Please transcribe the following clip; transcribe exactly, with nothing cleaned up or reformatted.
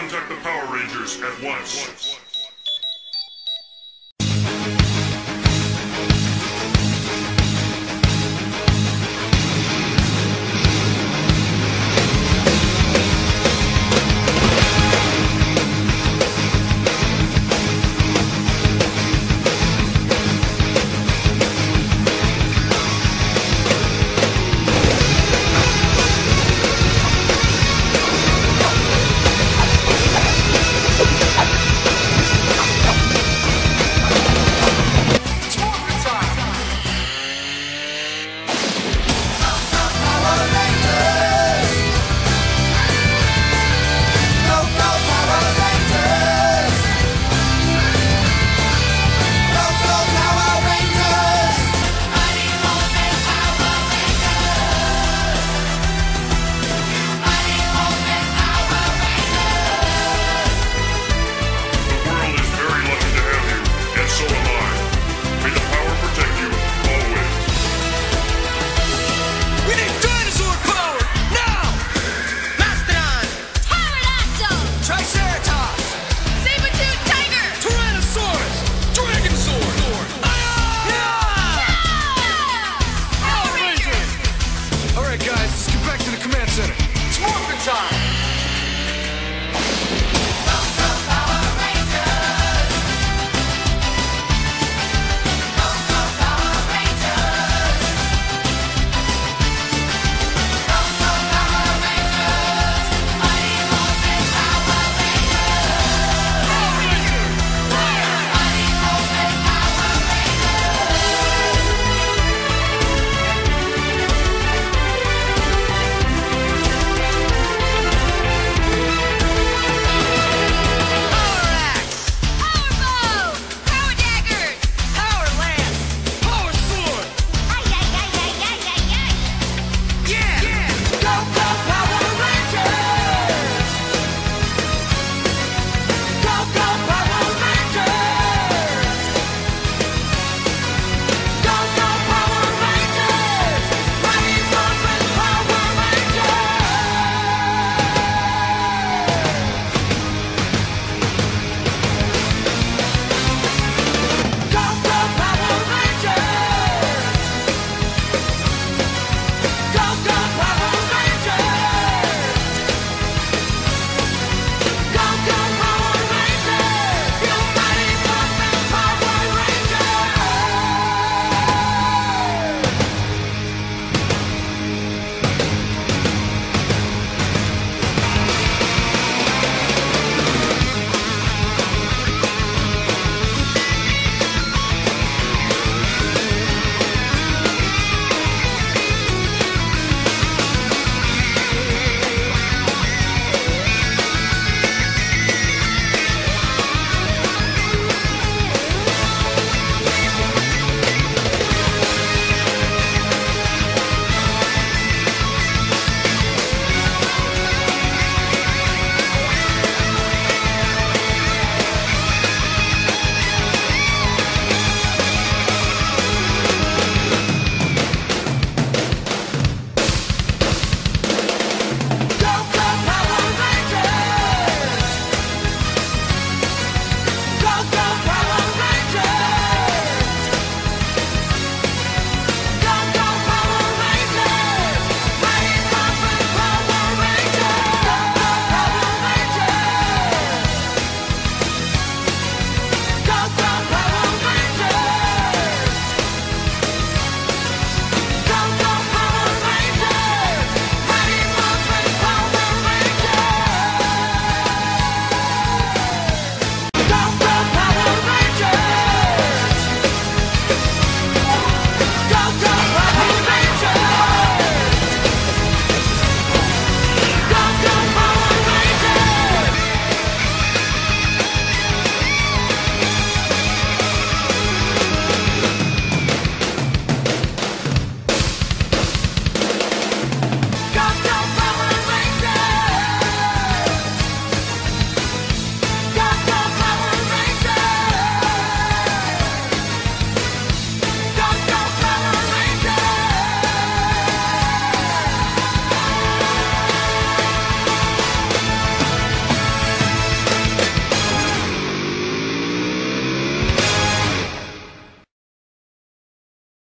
Contact the Power Rangers at once.